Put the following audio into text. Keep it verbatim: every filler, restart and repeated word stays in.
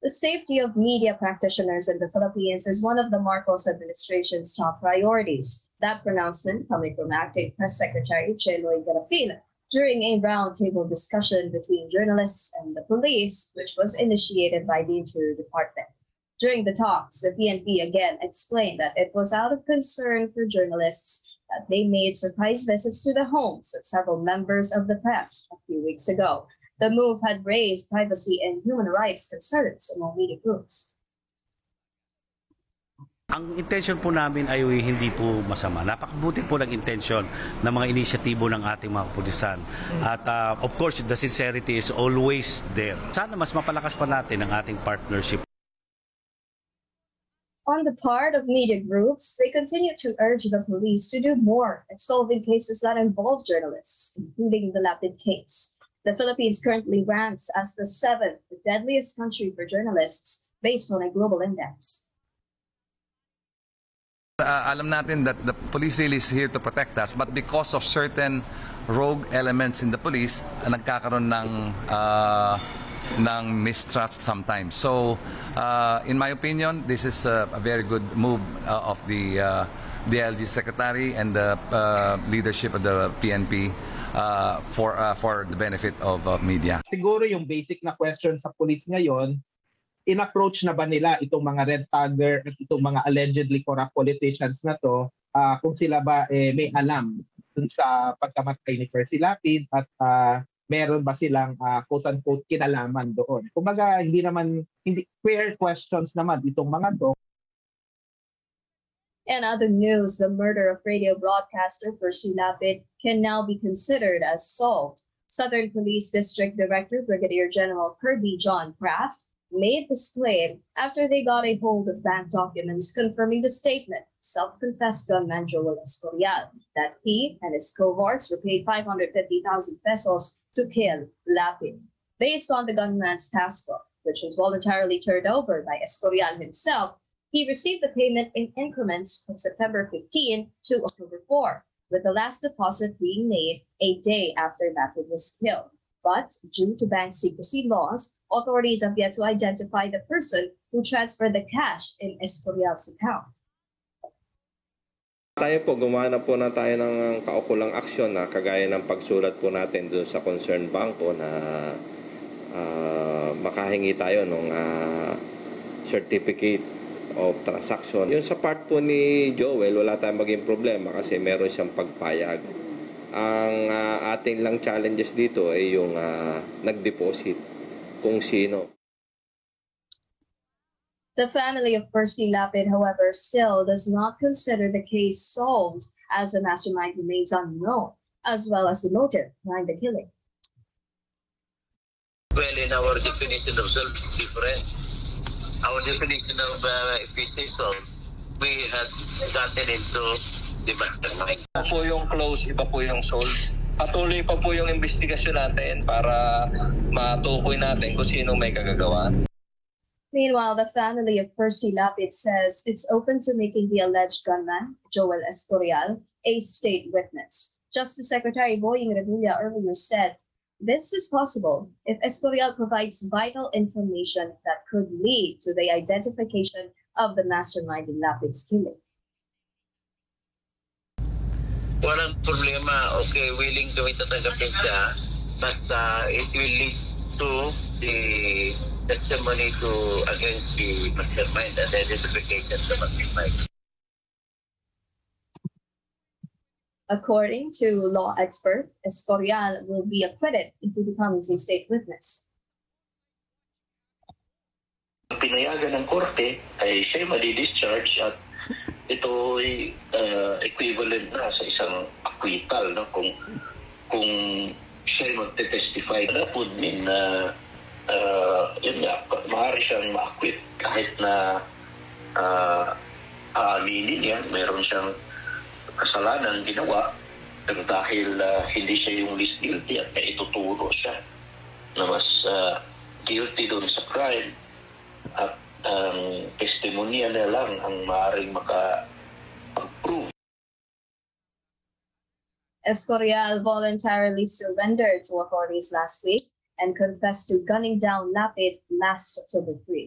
The safety of media practitioners in the Philippines is one of the Marcos administration's top priorities. That pronouncement coming from Acting Press Secretary Cheloy Garafin during a roundtable discussion between journalists and the police, which was initiated by the Interior Department. During the talks, the P N P again explained that it was out of concern for journalists that they made surprise visits to the homes of several members of the press a few weeks ago. The move had raised privacy and human rights concerns among media groups. Ang intention po namin ay hindi po masama. Napakabuti po ng intention ng mga inisyatibo ng ating mga kapulisan. At uh, of course, the sincerity is always there. Sana mas mapalakas pa natin ang ating partnership. On the part of media groups, they continue to urge the police to do more in solving cases that involve journalists, including the Lapid case. The Philippines currently ranks as the seventh deadliest country for journalists based on a global index. Uh, alam natin that the police really is here to protect us, but because of certain rogue elements in the police, nagkakaroon ng uh, ng mistrust sometimes. So, uh, in my opinion, this is a, a very good move uh, of the uh, D I L G Secretary and the uh, leadership of the P N P uh, for uh, for the benefit of uh, media. Siguro yung basic na question sa police ngayon, in-approach na ba nila itong mga red tagger at itong mga allegedly corrupt politicians na to uh, kung sila ba eh, may alam dun sa pagkamatay ni Percy Lapid at uh, meron ba silang uh, quote-unquote kinalaman doon. Kumbaga hindi naman, hindi, fair questions naman itong mga to. In other news, the murder of radio broadcaster Percy Lapid can now be considered as solved. Southern Police District Director Brigadier General Kirby John Kraft made this claim after they got a hold of bank documents confirming the statement self-confessed gunman Joel Escorial that he and his cohorts were paid five hundred fifty thousand pesos to kill Lapid. Based on the gunman's passport, which was voluntarily turned over by Escorial himself, he received the payment in increments from September fifteenth to October fourth, with the last deposit being made a day after Lapid was killed. But due to bank secrecy laws, authorities have yet to identify the person who transferred the cash in Escorial's account. Tayo po, gumawa na po na tayo ng kaukulang aksyon na kagaya ng pagsulat po natin doon sa concerned banko na uh, makahingi tayo ng uh, certificate of transaction. Yun sa part po ni Joel, wala tayong maging problema kasi meron siyang pagpayag. Ang uh, ating lang challenges dito ay yung uh, nag-deposit kung sino. The family of Percy Lapid, however, still does not consider the case solved as the mastermind remains unknown, as well as the motive behind the killing. Well, in our definition of solved is different. Our definition of uh, if we say solved, we had gotten into iba po yung close, iba po yung solve. Patuloy pa po yung investigasyon natin para matukoy natin kung sino may kagagawan. Meanwhile, the family of Percy Lapid says it's open to making the alleged gunman, Joel Escorial, a state witness. Justice Secretary Boying Regalia earlier said, this is possible if Escorial provides vital information that could lead to the identification of the mastermind in Lapid's killing. Walang problema, okay, willing gawin tatanggapin siya, basta it will lead to the testimony to against the mastermind and the identification of the mastermind. According to law expert, Escorial will be acquitted if he becomes a state witness. Pinayagan ng korte ay siya madi-discharge at ito ay uh, equivalent na sa isang acquittal, no? Kung kung siya magte-testify, that would mean na uh, yun nga, maaari siyang ma-acquit kahit na uh, aaminin niya, meron siyang kasalanan ginawa, pero dahil uh, hindi siya yung least guilty at may ituturo siya na mas uh, guilty doon sa crime at ang um, testimonya na lang ang maaaring maka-approve. Escorial voluntarily surrendered to authorities last week and confessed to gunning down Lapid last October third.